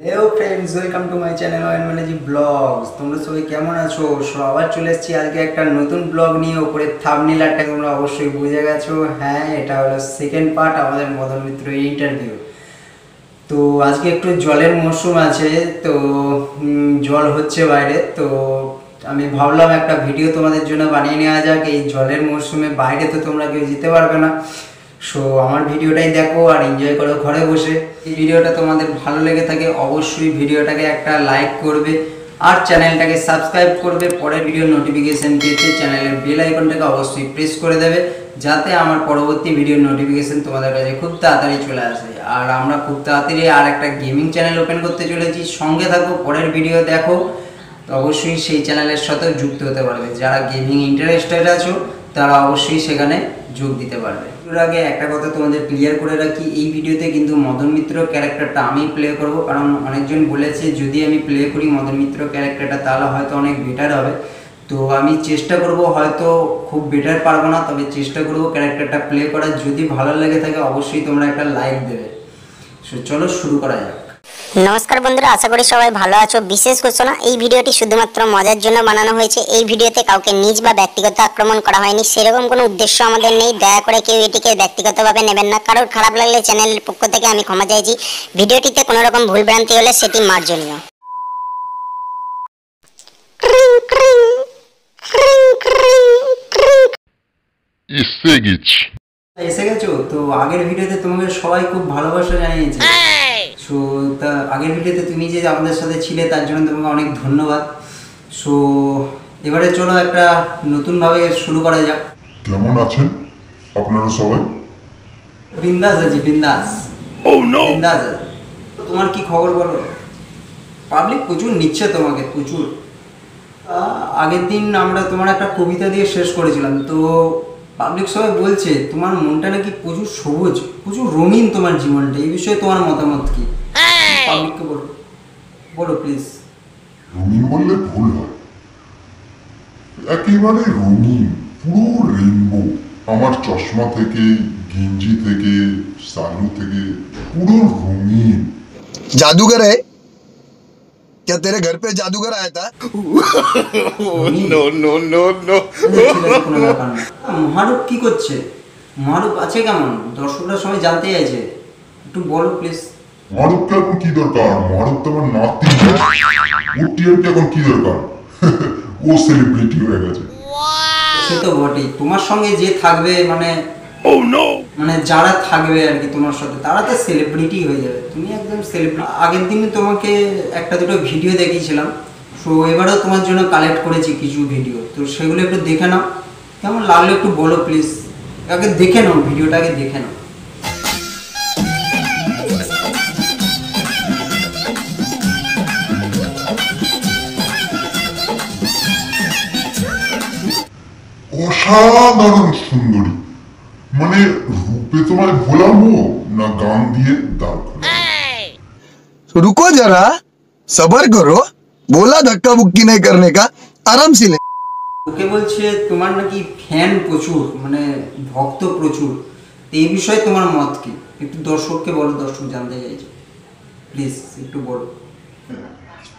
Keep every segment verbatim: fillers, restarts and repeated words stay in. Hello friends welcome to my channel Madan Mitra blogs. तुम्हारा सबाई केमन आछो? सबाई चले आजके एक नतून ब्लॉग निये। उपरे थाम्बनेल आरटा तोमरा अवश्य बुझे गेछो। हाँ, एटा हलो सेकेंड पार्ट आमादेर मदन मित्र इंटरव्यू। तो आजके एकटु जलेर मौसुम आछे, तो जल होच्छे बाइरे, तो आमी भाबलाम एकटा भिडियो तोमादेर जोन्नो बानिये नेওয়া যাক। এই জলের মৌসুমে বাইরে তো তোমরা কেউ যেতে পারবে না, सो आमार भिडियोटाई देखो और एनजय करो घरे बसे। भिडियोटा तोमादेर भालो लेगे थाके अवश्यई भिडियोटाके एकटा लाइक करबे और चैनलटाके सबस्क्राइब करबे। परेर भिडियो नोटिफिकेशन पेते चैनलेर बेल आइकनटाके अवश्यई प्रेस करे देबे, जाते आमार परवर्ती भिडियोर नोटिफिकेशन तोमादेर काछे खूब ताड़ाताड़ी चले आसे। और आमरा खूब ताड़ाताड़ी आर एकटा गेमिंग चैनल ओपेन करते चलेछि, संगे थाको, परेर भिडियो देखो, तो अवश्यई सेई चैनलेर साथे जुक्त होते पारबे। जारा गेमिंग इंटारेस्टेड आछो तारा अवश्यई सेखाने जोग दिते पारबे। आगे एक कथा तुम्हारे क्लियर कर रखी, भिडियोते किन्तु मदन मित्र क्यारेक्टरटा प्ले करब, कारण अनेक जन जदि आमी प्ले करी मदन मित्र क्यारेक्टरटा ताहले हयतो अनेक बेटार होबे। तो आमी चेष्टा करब, हयतो खूब बेटार पारबो ना, तबे चेष्टा करब क्यारेक्टरटा प्ले करार। जदि भालो लेगे थाके अवश्यई तोमरा एकटा लाइक देबे। सो चलो शुरू करा जाक। नमस्कार बंधुरा, आशा करी सबाई भालो आछो। विशेष घोषणा, एई भिडियोटी शुधुमात्र मजार जन्य बानानो हयेछे। एई भिडियोते काउके निज बा व्यक्तिगत आक्रमण करा हयनि, सेरकम कोनो उद्देश्य आमादेर नेई। दया करे केउ एटिके व्यक्तिगतभावे नेबेन ना। कारोर खाराप लागले चैनलेर पक्ष थेके आमि क्षमा चाइछि। भिडियोटिते कोनो रकम भूल भ्रांति होले सेटी मार्जनीय। एसे गेछ एसे गेछो। तो आगेर भिडियोते तुम्हें सबाई खूब भालोबासा जानिয়েছে। सो ता आगे भिडियोते तुम्हें जे आमादेर साथे छिले तार जोन्नो तुम्हें अनेक धन्यवाद। सो एबारे चलो एकटा नतून भावे शुरू करा जाक। केमन आछेन आपनारा सबाई? बिंदास आछि, बिंदास। ओह नो, बिंदास। तुम्हार की खबर बोलो? पब्लिक प्रचुर निच्छे तुम्हें, प्रचुर। आगेर दिन आमरा तुम्हार एकटा कविता दिये शेष करेछिलाम, तो पब्लिक सबाई बोलছে তোমার মনটা নাকি প্রচুর সবুজ, প্রচুর রঙিন তোমার জীবনটা। এই বিষয়ে তোমার মতামত কি? পাবলিককে বলো, বলো প্লিজ। রঙিন বললে ভুল হয়, একেবারে রঙিন, পুরো রেইনবো। আমার চশমা থেকে, গেঞ্জি থেকে, শালু থেকে পুরো রঙিন। জাদুকর है क्या तेरे घर पे? जादूगर आया था? No no no no. महारूप की করছে? महारूप আছে কেমন? দর্শকরা সবাই জানতে চাইছে, একটু বলো প্লিজ। महारूप কে কি দরকার? महारूप তো আমার নাতি না, উটির কে কি দরকার? ও সেলিব্রিটি হয়ে গেছে। সে তো বটেই। তোমার সঙ্গে যে থাকবে, মানে ও নো, মানে যারা থাকবে আর কি তোমার সাথে, তারা তো সেলিব্রিটি হয়ে যাবে। তুমি একদম সেলিব্রিটি। আগের দিন তোমাকে একটা দুটো ভিডিও দেখিয়েছিলাম, সো এবারেও তোমার জন্য কালেক্ট করেছি কিছু ভিডিও, তো সেগুলো একটু দেখে নাও, কেমন লাগলো একটু বলো প্লিজ। আগে দেখে নাও ভিডিওটা, আগে দেখে নাও। অসাধারণ সুন্দরী, মানে रूपे तुम्हारे गुलाम हो ना, गान दिए दाल करो। रुको जरा, सबर करो, बोला धक्का बुक्की नहीं करने का, आराम से ले। ওকে বলছে তোমার নাকি ফ্যান প্রচুর, মানে ভক্ত প্রচুর, এই বিষয়ে তোমার মত কি? একটু দর্শককে বলো, দর্শক জানতে চাইছে, প্লিজ একটু বলো।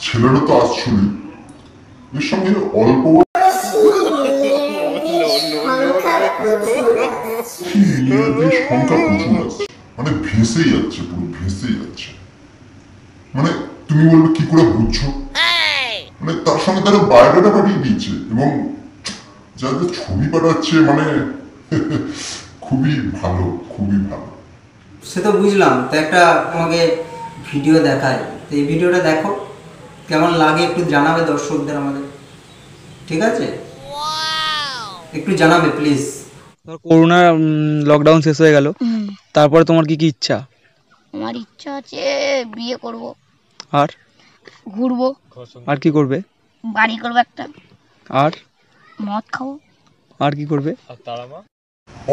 ছেলেরা তো আসছুনি, এর সঙ্গে অল্প কেমন লাগে একটু জানাবে দর্শকদের আমাদের, ঠিক আছে? একটু জানাবে প্লিজ। করোনা লকডাউন শেষ হয়ে গেল, তারপরে তোমার কি কি ইচ্ছা? আমার ইচ্ছা আছে বিয়ে করব, আর ঘুরব, আর কি করবে? বাড়ি করব একটা, আর মদ খাবো, আর কি করবে? আর তারা মা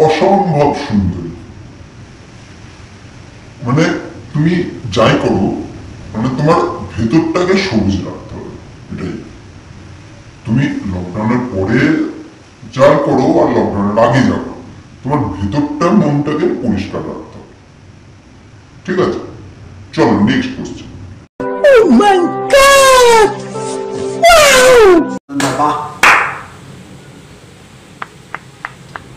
অসম্ভব সুন্দর, মানে তুমি যাই করো, মানে তোমার ভেতরটাকে সবুজ রাখতে হবে, এটাই। তুমি লকডাউনের পরে যা করো আর লকডাউনের আগে যা করো, তোমার ভিতরটা মনটাকে পরিষ্কার রাখতে হবে, ঠিক আছে? চলো next question. Oh my God! Wow!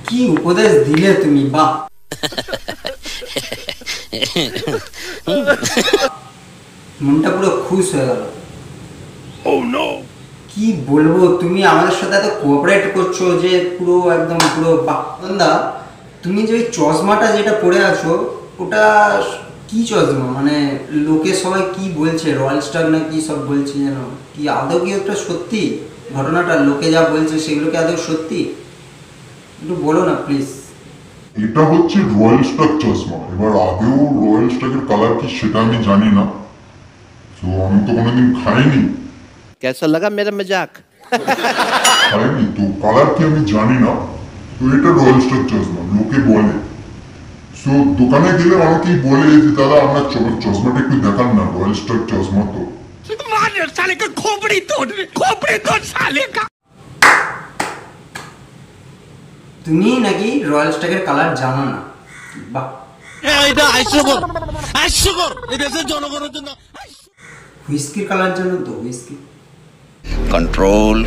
কি উপদেশ দিলে তুমি বা? মনটা পুরো খুশ হয়ে গেল। Oh no! কি বলবো, তুমি আমাদের সাথে এত কোঅপারেট করছো যে পুরো একদম পুরো বান্দা। তুমি যে চশমাটা যেটা পরে আছো ওটা কি চশমা? মানে লোকে সবাই কি বলছে, রয়্যাল স্টার না কি সব বলছে যেন, কি আদৌ কি ওটা সত্যি? ঘটনাটা লোকে যা বলছে সেগুলোকে আদৌ সত্যি একটু বলো না প্লিজ। এটা হচ্ছে রয়্যাল স্টার চশমা। এবার আদৌ রয়্যাল স্টারের কালার কি সেটা আমি জানি না, তো আমি তো কোনোদিন খাইনি। কেমন লাগা মেরা মজাক? খাইনি তো কালার কি আমি জানি না, তো এটা রয়্যাল স্টার চশমা লোকে বলে। সো দোকানে গেলে অনেকেই বলে যে দাদা আপনার চশমাটা একটু দেখান না, রয়্যাল স্টার চশমা। তো তুমি নাকি রয়্যাল স্টারের কালার জানো না? বাহ, এইটা আইসুগর আইসুগর এই দেশের জনগণের জন্য হুইস্কির কালার জানো তো? Whisky control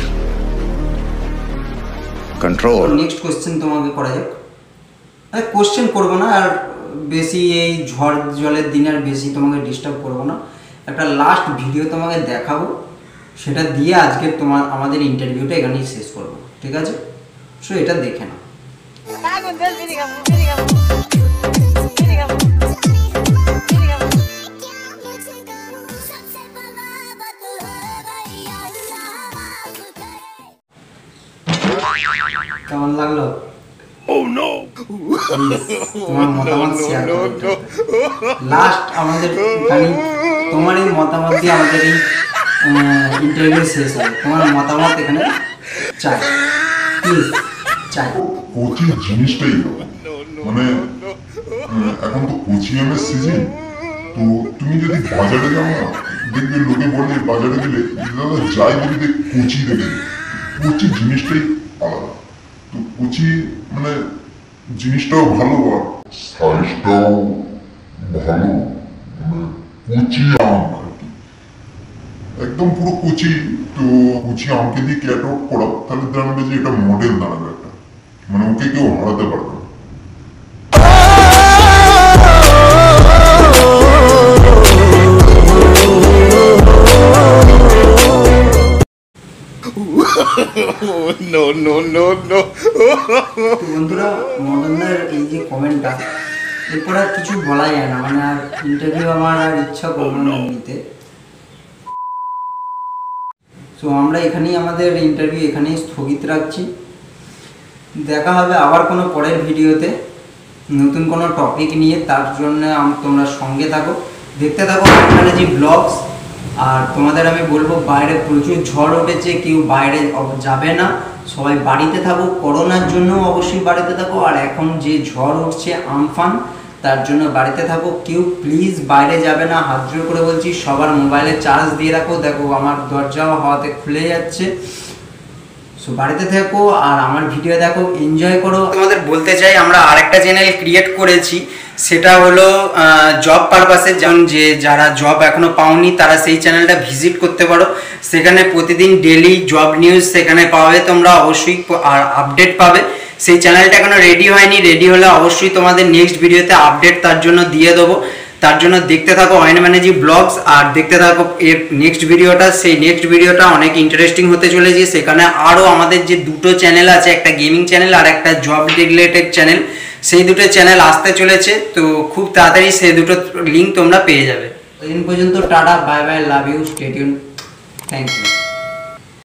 control next question তোমাকে করা যাক। আরে কোশ্চেন করব না আর বেশি, এই ঝড় জলের দিন আর বেশি তোমাকে ডিস্টার্ব করব না। একটা লাস্ট ভিডিও তোমাকে দেখাবো, সেটা দিয়ে আজকে তোমার আমাদের ইন্টারভিউটা এখানেই শেষ করব, ঠিক আছে? সো এটা দেখে নাও। কেমন লাগলো? Oh no! তোমার মতামত শেয়ার করো। লাস্ট আমাদের আমি তোমার এই মতামত দিয়ে আমাদের এই ইন্টারভিউ শেষ হবে। তোমার মতামত এখানে চাই, প্লিজ চাই। কোচি জিনিসটাই মানে এখন তো কোচি এমএস সিজন, তো তুমি যদি বাজারে যাও না দেখবে লোকে বলে বাজারে গেলে দাদা যাই বলি কোচি দেবে। কোচি জিনিসটাই আলাদা, তো কোচি মানে জিনিসটাও ভালো আর সাইজটাও ভালো, মানে কোচি আম আর কি একদম পুরো কোচি। তো কোচি আমকে দিয়ে ক্যাটওয়াক করা তাহলে দাঁড়াবে যে এটা মডেল দাঁড়াবে একটা, মানে ওকে কেউ হারাতে পারবে। নো নো নো নো বন্ধুরা, মদনের এই যে কমেন্টটা এরপর আর কিছু বলা যায় না, মানে আর ইন্টারভিউ আমার আর ইচ্ছা করলো না নিতে। সো আমরা এখানেই আমাদের ইন্টারভিউ এখানেই স্থগিত রাখছি। দেখা হবে আবার কোনো পরের ভিডিওতে নতুন কোনো টপিক নিয়ে, তার জন্য তোমরা সঙ্গে থাকো, দেখতে থাকো এখানে যে ব্লগস। আর তোমাদের আমি বলবো বাইরে প্রচুর ঝড় উঠেছে, কেউ বাইরে যাবে না, সবাই বাড়িতে থাকো। করোনার জন্য অবশ্যই বাড়িতে থাকো, আর এখন যে ঝড় উঠছে আমফান তার জন্য বাড়িতে থাকো। কেউ প্লিজ বাইরে যাবে না, হাত জোড় করে বলছি। সবার মোবাইলে চার্জ দিয়ে রাখো, দেখো আমার দরজাও হাওয়াতে খুলে যাচ্ছে। সো বাড়িতে থাকো আর আমার ভিডিও দেখো, এনজয় করো। তোমাদের বলতে চাই আমরা আরেকটা চ্যানেল ক্রিয়েট করেছি, সেটা হলো জব পারপাসে, যেমন যে যারা জব এখনও পাওনি তারা সেই চ্যানেলটা ভিজিট করতে পারো। সেখানে প্রতিদিন ডেলি জব নিউজ সেখানে পাবে, তোমরা অবশ্যই আর আপডেট পাবে। সেই চ্যানেলটা এখনও রেডি হয়নি, রেডি হলে অবশ্যই তোমাদের নেক্সট ভিডিওতে আপডেট তার জন্য দিয়ে দেবো। তার জন্য দেখতে থাকো অয়ন ম্যানেজি ব্লগস, আর দেখতে থাকো এর নেক্সট ভিডিওটা। সেই নেক্সট ভিডিওটা অনেক ইন্টারেস্টিং হতে চলেছে। সেখানে আরও আমাদের যে দুটো চ্যানেল আছে, একটা গেমিং চ্যানেল আর একটা জব রিলেটেড চ্যানেল, সেই দুটো চ্যানেল আসতে চলেছে। তো খুব তাড়াতাড়ি সেই দুটো লিঙ্ক তোমরা পেয়ে যাবে। এই পর্যন্ত tata, bye bye, love you, stay tune, thank you.